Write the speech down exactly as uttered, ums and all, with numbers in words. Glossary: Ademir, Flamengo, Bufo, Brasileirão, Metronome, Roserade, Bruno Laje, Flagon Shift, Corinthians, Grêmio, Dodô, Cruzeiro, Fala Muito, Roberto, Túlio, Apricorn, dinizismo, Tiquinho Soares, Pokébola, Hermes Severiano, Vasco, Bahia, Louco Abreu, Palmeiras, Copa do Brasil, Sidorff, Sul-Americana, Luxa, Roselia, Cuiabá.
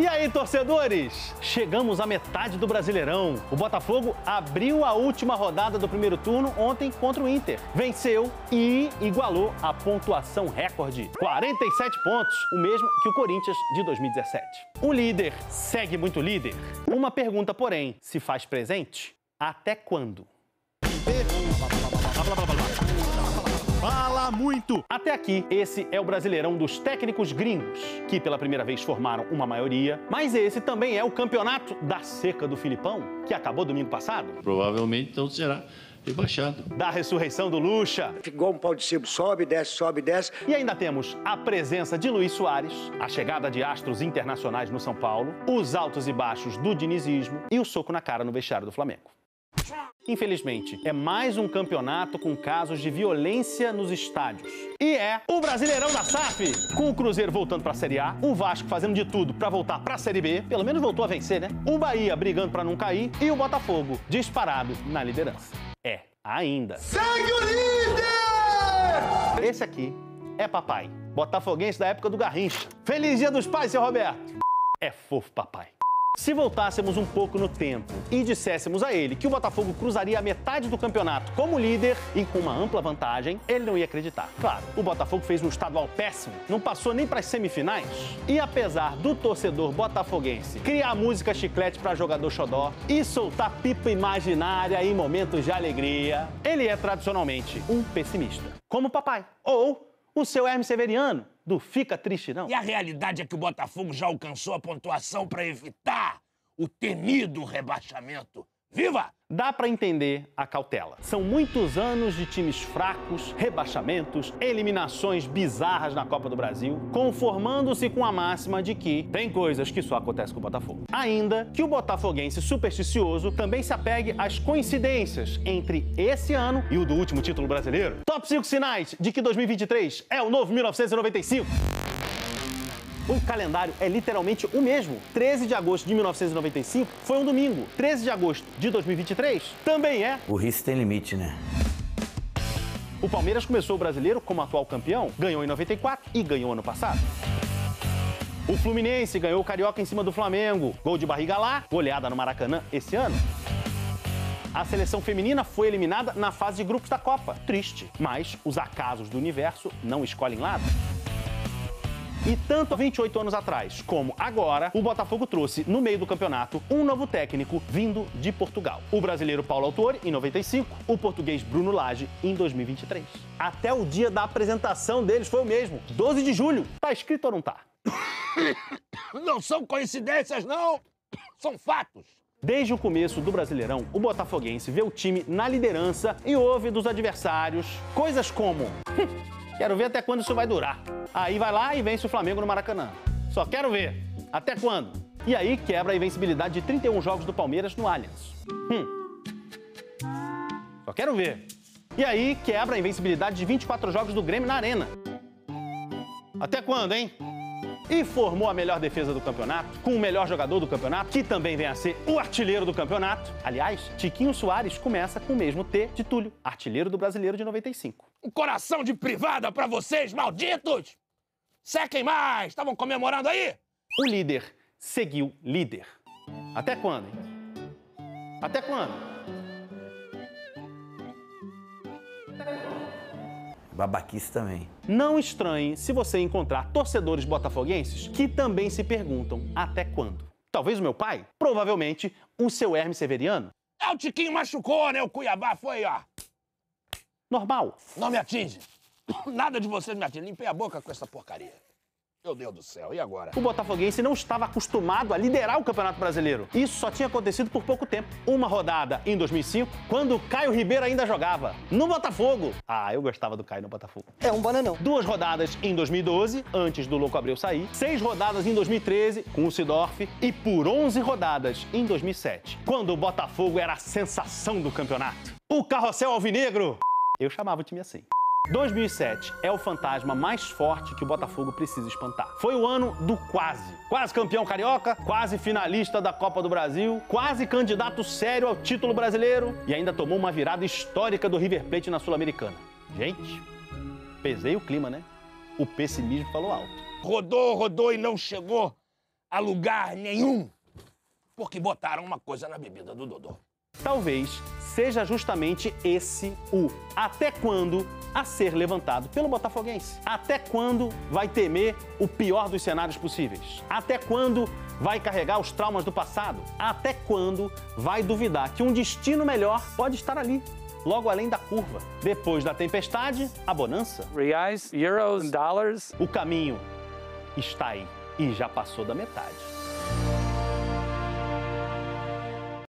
E aí, torcedores? Chegamos à metade do Brasileirão. O Botafogo abriu a última rodada do primeiro turno ontem contra o Inter. Venceu e igualou a pontuação recorde, quarenta e sete pontos, o mesmo que o Corinthians de dois mil e dezessete. O líder segue muito líder. Uma pergunta, porém, se faz presente: até quando? Fala muito! Até aqui, esse é o Brasileirão dos técnicos gringos, que pela primeira vez formaram uma maioria, mas esse também é o campeonato da seca do Filipão, que acabou domingo passado. Provavelmente não será rebaixado. Da ressurreição do Luxa. Igual um pau de sebo, sobe, desce, sobe, desce. E ainda temos a presença de Luiz Soares, a chegada de astros internacionais no São Paulo, os altos e baixos do dinizismo e o soco na cara no vestiário do Flamengo. Infelizmente, é mais um campeonato com casos de violência nos estádios. E é o Brasileirão da S A F, com o Cruzeiro voltando para a Série A, o Vasco fazendo de tudo para voltar para a Série B, pelo menos voltou a vencer, né? O Bahia brigando para não cair e o Botafogo disparado na liderança. É, ainda. Segue o líder! Esse aqui é papai, botafoguense da época do Garrincha. Feliz Dia dos Pais, seu Roberto! É fofo, papai. Se voltássemos um pouco no tempo e disséssemos a ele que o Botafogo cruzaria a metade do campeonato como líder e com uma ampla vantagem, ele não ia acreditar. Claro, o Botafogo fez um estadual péssimo, não passou nem para as semifinais. E apesar do torcedor botafoguense criar música chiclete para jogador xodó e soltar pipa imaginária em momentos de alegria, ele é tradicionalmente um pessimista, como o papai ou o seu Hermes Severiano, do Fica Triste Não. E a realidade é que o Botafogo já alcançou a pontuação para evitar o temido rebaixamento. Viva! Dá para entender a cautela. São muitos anos de times fracos, rebaixamentos, eliminações bizarras na Copa do Brasil, conformando-se com a máxima de que tem coisas que só acontecem com o Botafogo. Ainda que o botafoguense supersticioso também se apegue às coincidências entre esse ano e o do último título brasileiro. Top cinco sinais de que dois mil e vinte e três é o novo mil novecentos e noventa e cinco. O calendário é literalmente o mesmo. treze de agosto de mil novecentos e noventa e cinco foi um domingo. treze de agosto de dois mil e vinte e três também é. O risco tem limite, né? O Palmeiras começou o Brasileiro como atual campeão, ganhou em noventa e quatro e ganhou ano passado. O Fluminense ganhou o Carioca em cima do Flamengo. Gol de barriga lá, goleada no Maracanã esse ano. A seleção feminina foi eliminada na fase de grupos da Copa. Triste, mas os acasos do universo não escolhem lado. E tanto há vinte e oito anos atrás como agora, o Botafogo trouxe, no meio do campeonato, um novo técnico vindo de Portugal. O brasileiro Paulo Autori, em noventa e cinco, o português Bruno Laje, em dois mil e vinte e três. Até o dia da apresentação deles foi o mesmo, doze de julho. Tá escrito ou não tá? Não são coincidências, não! São fatos! Desde o começo do Brasileirão, o botafoguense vê o time na liderança e ouve dos adversários coisas como... Quero ver até quando isso vai durar. Aí vai lá e vence o Flamengo no Maracanã. Só quero ver. Até quando? E aí quebra a invencibilidade de trinta e um jogos do Palmeiras no Allianz. Hum. Só quero ver. E aí quebra a invencibilidade de vinte e quatro jogos do Grêmio na Arena. Até quando, hein? E formou a melhor defesa do campeonato, com o melhor jogador do campeonato, que também vem a ser o artilheiro do campeonato. Aliás, Tiquinho Soares começa com o mesmo T de Túlio, artilheiro do Brasileiro de noventa e cinco. Um coração de privada pra vocês, malditos! Sequem mais! Estavam comemorando aí? O líder seguiu líder. Até quando, hein? Até quando? Até quando? Babaquice também. Não estranhe se você encontrar torcedores botafoguenses que também se perguntam até quando. Talvez o meu pai, provavelmente o seu Hermes Severiano. É, o Tiquinho machucou, né? O Cuiabá foi, ó... normal. Não me atinge. Nada de vocês me atinge. Limpei a boca com essa porcaria. Meu Deus do céu, e agora? O botafoguense não estava acostumado a liderar o Campeonato Brasileiro. Isso só tinha acontecido por pouco tempo. Uma rodada em dois mil e cinco, quando Caio Ribeiro ainda jogava. No Botafogo. Ah, eu gostava do Caio no Botafogo. É um bananão. Duas rodadas em dois mil e doze, antes do Louco Abreu sair. Seis rodadas em dois mil e treze, com o Sidorff. E por onze rodadas em dois mil e sete, quando o Botafogo era a sensação do campeonato. O Carrossel Alvinegro. Eu chamava o time assim. dois mil e sete é o fantasma mais forte que o Botafogo precisa espantar. Foi o ano do quase. Quase campeão carioca, quase finalista da Copa do Brasil, quase candidato sério ao título brasileiro e ainda tomou uma virada histórica do River Plate na Sul-Americana. Gente, pesei o clima, né? O pessimismo falou alto. Rodou, rodou e não chegou a lugar nenhum, porque botaram uma coisa na bebida do Dodô. Talvez seja justamente esse o até quando a ser levantado pelo botafoguense. Até quando vai temer o pior dos cenários possíveis? Até quando vai carregar os traumas do passado? Até quando vai duvidar que um destino melhor pode estar ali, logo além da curva? Depois da tempestade, a bonança. Reais, euros, dólares. O caminho está aí e já passou da metade.